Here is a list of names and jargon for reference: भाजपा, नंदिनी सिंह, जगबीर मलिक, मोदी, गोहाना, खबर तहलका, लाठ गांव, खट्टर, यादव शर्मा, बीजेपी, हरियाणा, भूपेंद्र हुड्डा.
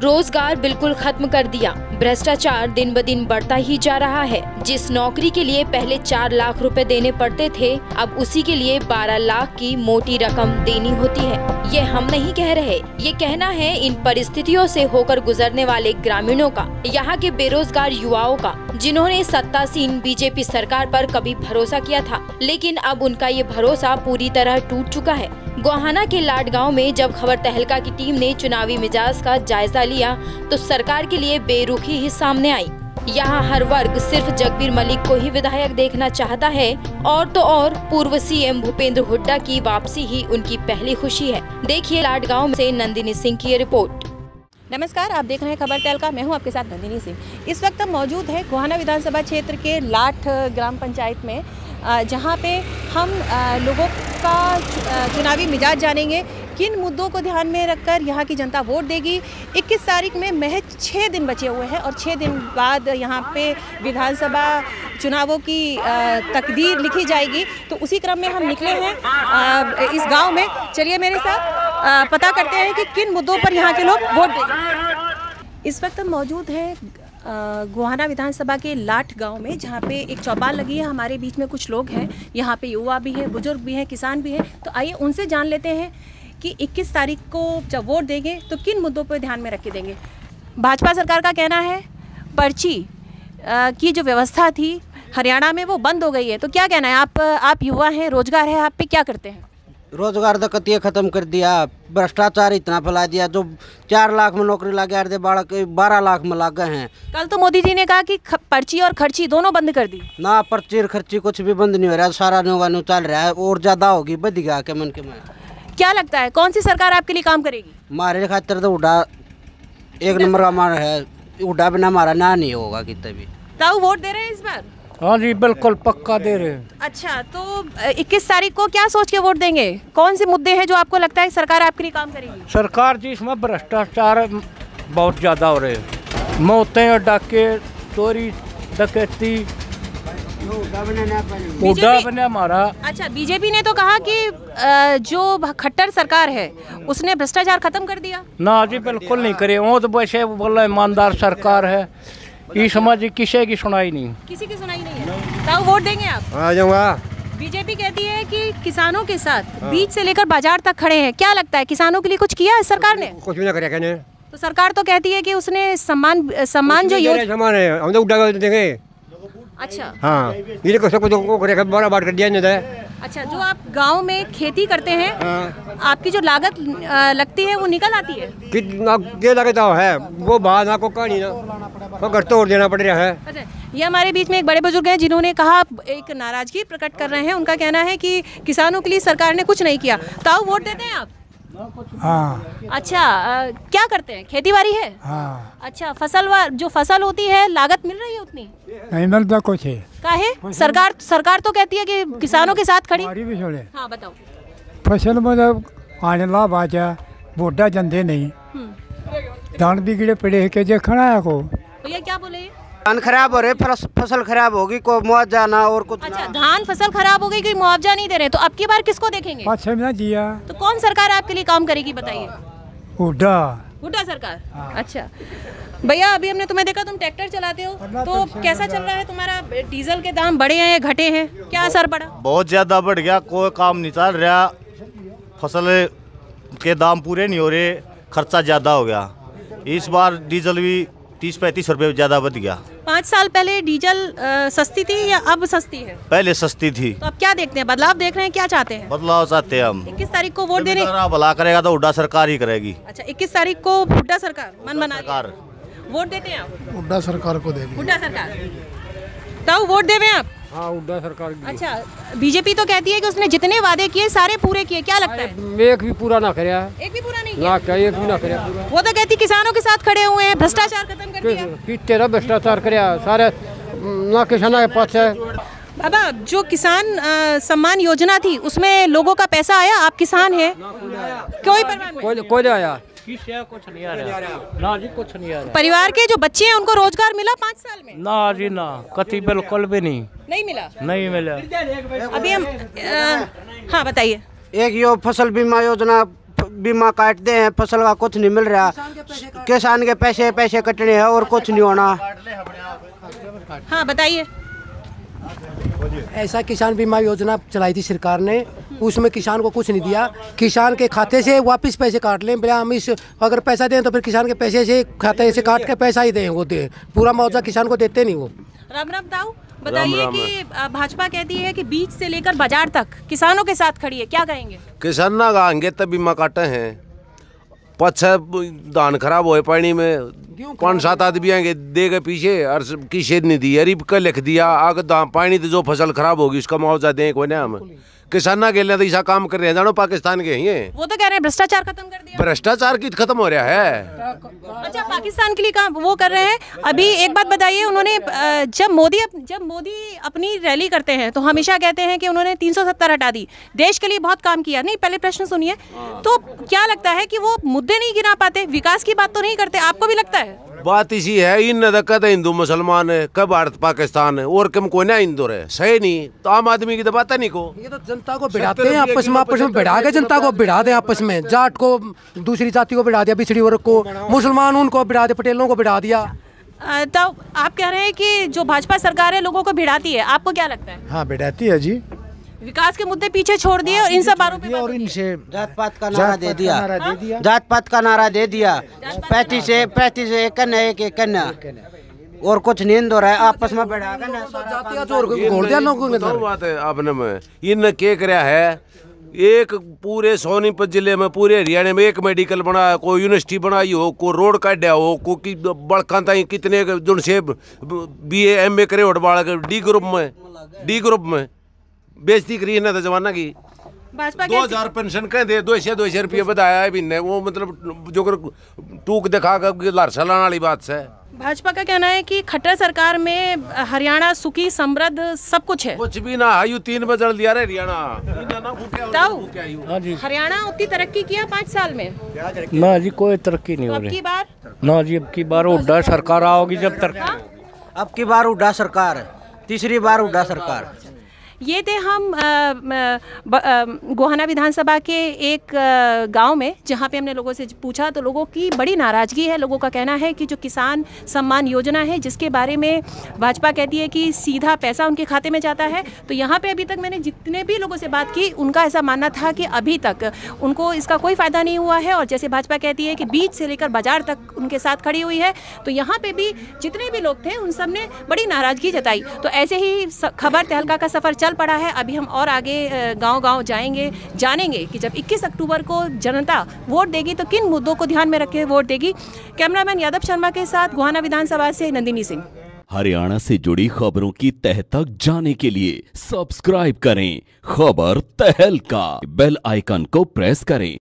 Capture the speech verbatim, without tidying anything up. रोजगार बिल्कुल खत्म कर दिया। भ्रष्टाचार दिन ब दिन बढ़ता ही जा रहा है। जिस नौकरी के लिए पहले चार लाख रुपए देने पड़ते थे, अब उसी के लिए बारह लाख की मोटी रकम देनी होती है। ये हम नहीं कह रहे, ये कहना है इन परिस्थितियों से होकर गुजरने वाले ग्रामीणों का, यहाँ के बेरोजगार युवाओं का, जिन्होंने सत्तासीन बीजेपी सरकार पर कभी भरोसा किया था, लेकिन अब उनका ये भरोसा पूरी तरह टूट चुका है। गोहाना के लाठ गांव में जब खबर तहलका की टीम ने चुनावी मिजाज का जायजा लिया तो सरकार के लिए बेरुखी ही सामने आई। यहाँ हर वर्ग सिर्फ जगबीर मलिक को ही विधायक देखना चाहता है, और तो और पूर्व सीएम भूपेंद्र हुड्डा की वापसी ही उनकी पहली खुशी है। देखिए लाठ गांव से नंदिनी सिंह की रिपोर्ट। नमस्कार, आप देख रहे हैं खबर तहलका, मैं हूं आपके साथ नंदिनी सिंह। इस वक्त हम मौजूद है गोहाना विधानसभा क्षेत्र के लाठ ग्राम पंचायत में, जहाँ पे हम लोगों का चुनावी मिजाज जानेंगे। किन मुद्दों को ध्यान में रखकर यहाँ की जनता वोट देगी। इक्कीस तारीख में महज छः दिन बचे हुए हैं और छः दिन बाद यहाँ पे विधानसभा चुनावों की तकदीर लिखी जाएगी, तो उसी क्रम में हम निकले हैं इस गांव में। चलिए मेरे साथ पता करते हैं कि किन मुद्दों पर यहाँ के लोग वोट देंगे। इस वक्त हम मौजूद हैं गोहाना विधानसभा के लाठ गांव में, जहाँ पे एक चौपाल लगी है। हमारे बीच में कुछ लोग हैं, यहाँ पे युवा भी हैं, बुजुर्ग भी हैं, किसान भी हैं। तो आइए उनसे जान लेते हैं कि इक्कीस तारीख को जब वोट देंगे तो किन मुद्दों पर ध्यान में रख के देंगे। भाजपा सरकार का कहना है पर्ची आ, की जो व्यवस्था थी हरियाणा में वो बंद हो गई है, तो क्या कहना है? आप आप युवा हैं, रोजगार है आप पे, क्या करते हैं? रोजगार दकतिया ख़त्म कर दिया, भ्रष्टाचार इतना फैला दिया। जो चार लाख में नौकरी लागे अर्धे बारह लाख में लागे हैं। कल तो मोदी जी ने कहा कि पर्ची और खर्ची दोनों बंद कर दी ना। पर्ची और खर्ची कुछ भी बंद नहीं हो रहा, सारा नौगानू चल रहा है और ज़्यादा होगी, बढ़ेगा के मन के मन। क्या लगता है कौन सी सरकार आपके लिए काम करेगी? हमारे खातिर तो हुड्डा एक नंबर का मार है, हुड्डा बिना हमारा ना नहीं होगा कितना भी। ताऊ वोट दे रहे हैं इस बार? हाँ जी बिल्कुल, पक्का दे रहे हैं। अच्छा, तो इक्कीस तारीख को क्या सोच के वोट देंगे? कौन से मुद्दे हैं जो आपको लगता है सरकार आपके लिए काम करेगी? सरकार जी इसमें भ्रष्टाचार बहुत ज़्यादा हो रहे हैं, मौतें और डाके चोरी डकैती बने हमारा। अच्छा, बीजेपी ने तो कहा कि जो खट्टर सरकार है उसने भ्रष्टाचार खत्म कर दिया ना। जी बिल्कुल नहीं करे, वो तो वैसे बोला ईमानदार सरकार है, ये समाज किसी की सुनाई नहीं, किसी की सुनाई नहीं है। ताऊ वोट देंगे आप? आ जाऊंगा। बीजेपी कहती है कि किसानों के साथ बीज से लेकर बाजार तक खड़े हैं, क्या लगता है किसानों के लिए कुछ किया है सरकार ने? कुछ नहीं करा कहने। तो सरकार तो कहती है कि उसने सम्मान सम्मान जो योजना। अच्छा हाँ, ये बड़ा बात कर दिया है। अच्छा, जो आप गांव में खेती करते हैं आपकी जो लागत लगती है वो निकल आती है? कितना ये लगता है वो बहाना को कहानी ना वो घर तो और देना पड़ रहा है। अच्छा, ये हमारे बीच में एक बड़े बुजुर्ग हैं जिन्होंने कहा, एक नाराजगी प्रकट कर रहे हैं। उनका कहना है कि किसानों के लिए सरकार ने कुछ नहीं किया। ताऊ वोट देते हैं आप? हाँ। अच्छा, आ, क्या करते हैं? खेतीबाड़ी है। हाँ। अच्छा, फसल वार जो फसल होती है लागत मिल रही है उतनी नहीं मिलता कुछ है काहे? सरकार सरकार तो कहती है कि किसानों के साथ खड़ी। हाँ बताओ। फसल मतलब आने ला बाजा बोडा जंदे नहीं, धान भी गिरे पड़े के जे खड़ा है को। तो ये क्या बोले? धान खराब हो रहे, फसल खराब होगी, को मुआवजा ना और कुछ। अच्छा, धान फसल खराब हो गई, कोई मुआवजा नहीं दे रहे, तो अब की बार किसको देखेंगे? तो कौन सरकार आपके लिए काम करेगी बताइए? हुड्डा, हुड्डा सरकार। अच्छा भैया, अभी हमने तुम्हें देखा तुम ट्रैक्टर चलाते हो, तो कैसा चल रहा है तुम्हारा? डीजल के दाम बढ़े हैं या घटे हैं, क्या असर पड़ा? बहुत ज्यादा बढ़ गया, कोई काम नहीं चल रहा, फसल के दाम पूरे नहीं हो रहे, खर्चा ज्यादा हो गया। इस बार डीजल भी तीस पैंतीस रुपये ज्यादा बढ़ गया। पाँच साल पहले डीजल आ, सस्ती थी या अब सस्ती है? पहले सस्ती थी। तो अब क्या देखते हैं, बदलाव देख रहे हैं, क्या चाहते हैं? बदलाव चाहते हैं हम। इक्कीस तारीख को वोट देने भला करेगा तो हुड्डा सरकार ही करेगी। अच्छा, इक्कीस तारीख को हुड्डा सरकार मन बना सरकार वोट देते हैं आप? हुड्डा सरकार को देंगे। हुड्डा सरकार, तब वोट देवे आप? हाँ, हुड्डा सरकार। अच्छा, बीजेपी तो कहती है कि उसने जितने वादे किए सारे पूरे किए, क्या लगता है? एक भी पूरा ना करे, एक भी पूरा नहीं ना करे, एक भी ना करे। वो तो कहती किसानों के साथ खड़े हुए हैं, भ्रष्टाचार खत्म कर दिया। कितना भ्रष्टाचार करे सारे ना, किसानों के पास है। बाबा, जो किसान सम्मान योजना थी उसमें लोगों का पैसा आया, आप किसान है, कोई परवाह नहीं, कोई नहीं आया। पच्चीस है, कुछ नहीं आ रहा ना जी, कुछ नहीं आ रहा। परिवार के जो बच्चे हैं उनको रोजगार मिला पाँच साल में? ना जी ना, कति बिल्कुल भी नहीं नहीं मिला, नहीं मिला। अभी हम आ, हाँ बताइए। एक यो फसल बीमा योजना बीमा काटते हैं, फसल का कुछ नहीं मिल रहा, किसान के पैसे पैसे कटने हैं और कुछ नहीं होना। हाँ बताइए। ऐसा किसान बीमा योजना चलाई थी सरकार ने, उसमें किसान को कुछ नहीं दिया, किसान के खाते से वापस पैसे काट लें, भला हम इस अगर पैसा दें तो फिर किसान के पैसे से खाते से काट के पैसा ही दें, वो दें, पूरा मुआवजा किसान को देते नहीं वो। राम राम दाऊ, बताइए कि भाजपा कहती है कि बीज से लेकर बाजार तक किसानों के साथ खड़ी है, क्या कहेंगे? किसान ना गाएंगे तब बीमा काटे हैं, पच्छा धान खराब होए पानी में, पाँच सात आदमी आएंगे देगा पीछे और किसी ने दी अरे का लिख दिया आग पानी तो जो फसल खराब होगी उसका मुआवजा दें को ना। हम किसान ना खेलना तो ऐसा काम कर रहे हैं, जानो पाकिस्तान के हैं। वो तो कह रहे हैं भ्रष्टाचार खत्म कर दिया, भ्रष्टाचार की खत्म हो रहा है। अच्छा पाकिस्तान के लिए काम वो कर रहे हैं। अभी एक बात बताइए, उन्होंने जब मोदी जब मोदी अपनी रैली करते हैं तो हमेशा कहते हैं कि उन्होंने तीन सौ सत्तर हटा दी, देश के लिए बहुत काम किया। नहीं पहले प्रश्न सुनिए, तो क्या लगता है कि वो मुद्दे नहीं गिना पाते, विकास की बात तो नहीं करते, आपको भी लगता है? बात इसी है, इन दिक्कत है हिंदू मुसलमान है, कब भारत पाकिस्तान है और कम को ना हिंदू है, सही नहीं तो आम आदमी की तो बात नहीं को, ये तो जनता को भिड़ाते हैं आपस में, आपस में भिड़ा के जनता को भिड़ा दे, आपस में जाट को दूसरी जाति को भिड़ा दिया, पिछड़ी वर्ग को, मुसलमान उनको भिड़ा दे, पटेलों को भिड़ा दिया। तो आप कह रहे हैं कि जो भाजपा सरकार है लोगों को भिड़ाती है, आपको क्या लगता है? हाँ भिड़ाती है जी, विकास के मुद्दे पीछे छोड़ दिए और इन सब आरोप और इनसे जात पात का नारा दे दिया, जात पात का नारा दे दिया, पैंतीस पैंतीस एक एक एक और कुछ नींद हो रहा है आपस में बैठा है। आपने में इन के कराया है, एक पूरे सोनीपत जिले में पूरे हरियाणा में एक मेडिकल बना है, कोई यूनिवर्सिटी बनाई हो, कोई रोड काटा हो, को कि बड़का कितने जुन से बी ए एम ए करे डी ग्रुप में डी ग्रुप में बेजती करी ना था जमाना की। दो हजार पेंशन कह दे दो सौ दो सौ रुपये बताया है बिन्ने, वो मतलब जो टूक दिखा कर लारसा लाने वाली बात है। भाजपा का कहना है कि खट्टर सरकार में हरियाणा सुखी समृद्ध सब कुछ है, कुछ भी ना आयु तीन में जल दिया हरियाणा। हरियाणा उतनी तरक्की किया पाँच साल में ना जी, कोई तरक्की नहीं हो रही ना जी। अब की बार हुड्डा सरकार आओगी, जब तरक्की अब की बार हुड्डा सरकार, तीसरी बार हुड्डा सरकार। ये थे हम गोहाना विधानसभा के एक गांव में, जहां पे हमने लोगों से पूछा तो लोगों की बड़ी नाराज़गी है। लोगों का कहना है कि जो किसान सम्मान योजना है जिसके बारे में भाजपा कहती है कि सीधा पैसा उनके खाते में जाता है, तो यहां पे अभी तक मैंने जितने भी लोगों से बात की उनका ऐसा मानना था कि अभी तक उनको इसका कोई फ़ायदा नहीं हुआ है। और जैसे भाजपा कहती है कि बीज से लेकर बाजार तक उनके साथ खड़ी हुई है, तो यहाँ पर भी जितने भी लोग थे उन सब ने बड़ी नाराज़गी जताई। तो ऐसे ही खबर तहलका का सफ़र चल पड़ा है। अभी हम और आगे गांव-गांव जाएंगे, जानेंगे कि जब इक्कीस अक्टूबर को जनता वोट देगी तो किन मुद्दों को ध्यान में रखकर वोट देगी। कैमरामैन यादव शर्मा के साथ गोहाना विधानसभा से नंदिनी सिंह। हरियाणा से जुड़ी खबरों की तह तक जाने के लिए सब्सक्राइब करें खबर तहलका, बेल आइकन को प्रेस करें।